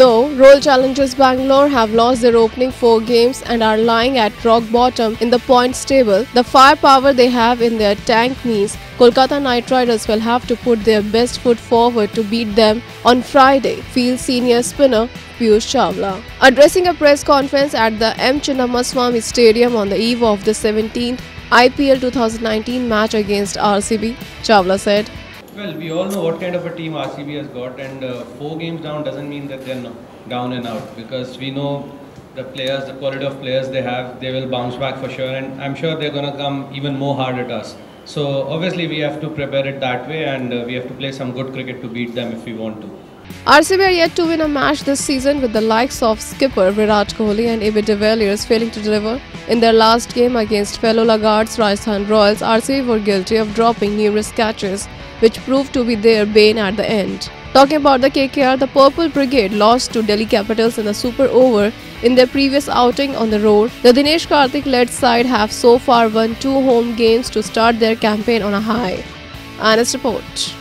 Though Royal Challengers Bangalore have lost their opening 4 games and are lying at rock bottom in the points table, the firepower they have in their tank means Kolkata Knight Riders will have to put their best foot forward to beat them on Friday, fields senior spinner Piyush Chawla. Addressing a press conference at the M. Chinnamaswamy Stadium on the eve of the 17th IPL 2019 match against RCB, Chawla said, "Well, we all know what kind of a team RCB has got, and 4 games down doesn't mean that they're down and out, because we know the players, the quality of players they have, they will bounce back for sure, and I'm sure they're going to come even more hard at us. So obviously we have to prepare it that way, and we have to play some good cricket to beat them if we want to." RCB are yet to win a match this season, with the likes of skipper Virat Kohli and AB de Villiers failing to deliver. In their last game against fellow laggards Rajasthan Royals, RCB were guilty of dropping numerous catches, which proved to be their bane at the end. Talking about the KKR, the Purple Brigade lost to Delhi Capitals in the Super Over in their previous outing on the road. The Dinesh Karthik-led side have so far won 2 home games to start their campaign on a high. Honest report.